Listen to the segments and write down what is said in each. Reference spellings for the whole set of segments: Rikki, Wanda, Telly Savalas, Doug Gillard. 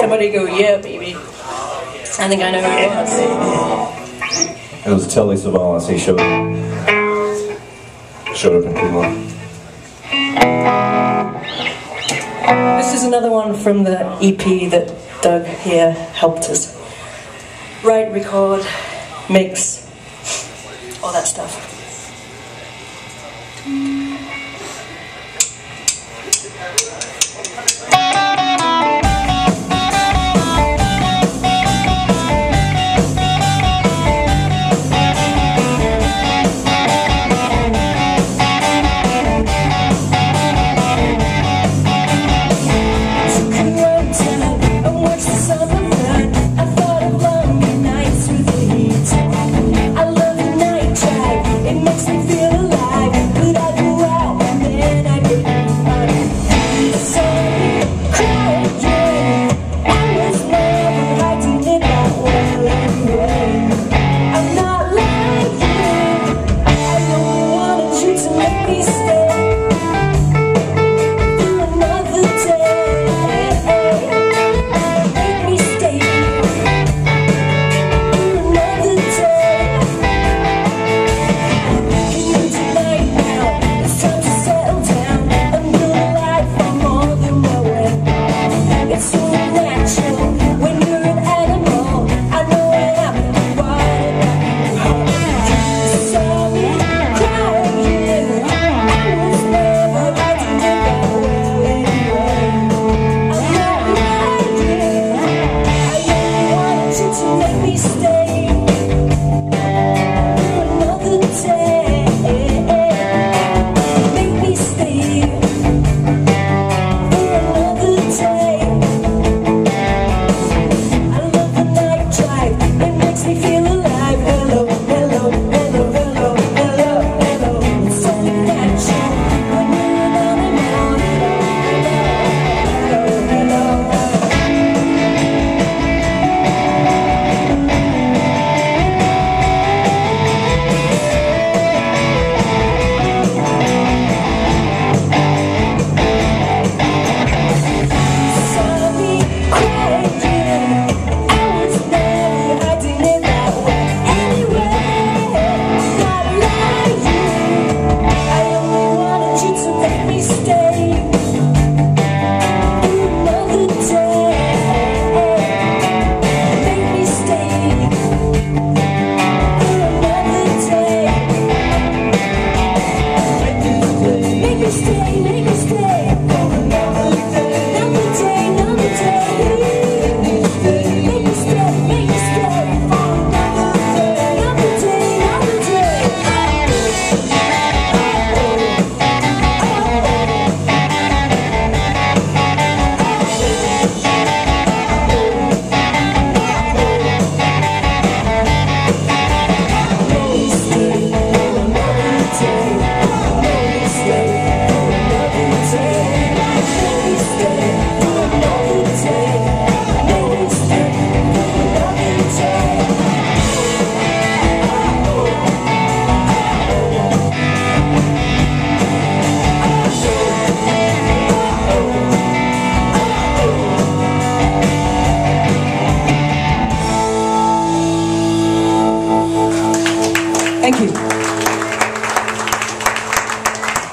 somebody go, yeah, baby. I think I know who it was. It was Telly Savalas. He showed up in P1. This is another one from the EP that Doug here helped us write, record, mix, all that stuff.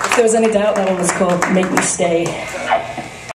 If there was any doubt, that one was called Make Me Stay.